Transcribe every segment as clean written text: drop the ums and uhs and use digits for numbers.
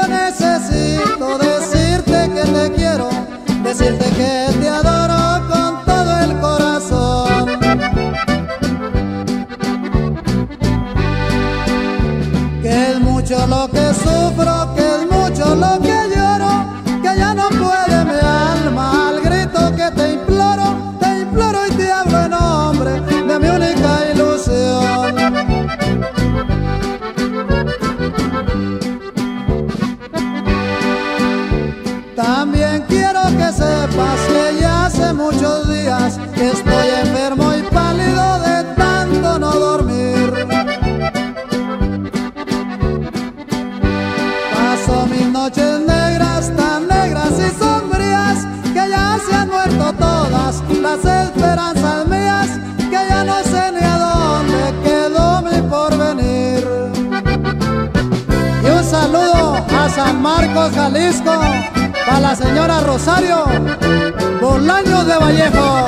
yo necesito decirte que te quiero, decirte que te adoro con todo el corazón. Que es mucho lo que sufro, que es mucho lo que lloro, que ya no puede mi alma al grito que te imploro. Te imploro y te hablo en nombre de mi única ilusión. También quiero que sepas que ya hace muchos días que estoy enfermo y pálido de tanto no dormir. Paso mis noches negras, tan negras y sombrías, que ya se han muerto todas las esperanzas mías, que ya no sé ni a dónde quedó mi porvenir. Y un saludo a San Marcos, Jalisco, a la señora Rosario Bolaños de Vallejo.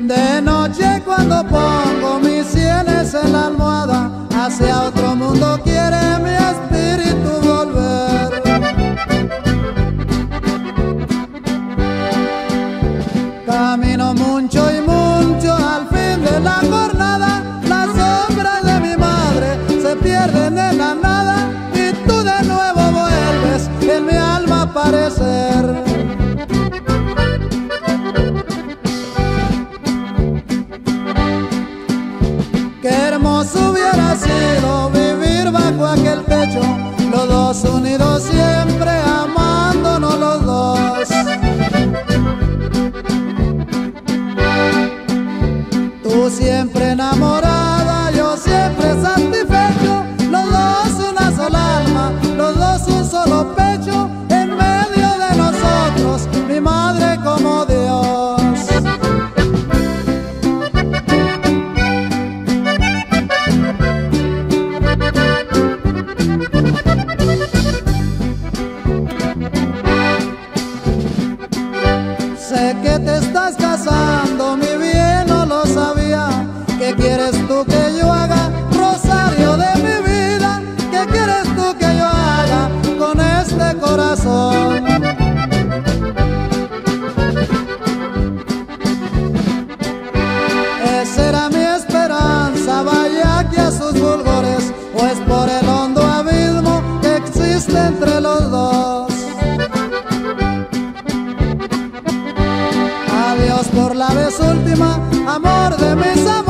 De noche cuando pongo mis sienes en la almohada, hacia otro mundo quiere mi espíritu volver. Camino mucho y mucho al fin de la jornada, pierden en la nada y tú de nuevo vuelves en mi alma a aparecer. Qué hermoso hubiera sido vivir bajo aquel techo, los dos unidos siempre amándonos los dos. Tú siempre enamorada, yo siempre satisfecho, los dos una sola alma, los dos un solo pecho, en medio de nosotros, mi madre como Dios. Sé que te estás casando, mi bien, no lo sabía. ¿Qué quieres tú que yo haga, Rosario de mi vida? ¿Qué quieres tú que yo haga con este corazón? Esa era mi esperanza, vaya aquí a sus fulgores, o es por el hondo abismo que existe entre los dos. Adiós por la vez última, amor de mis amores,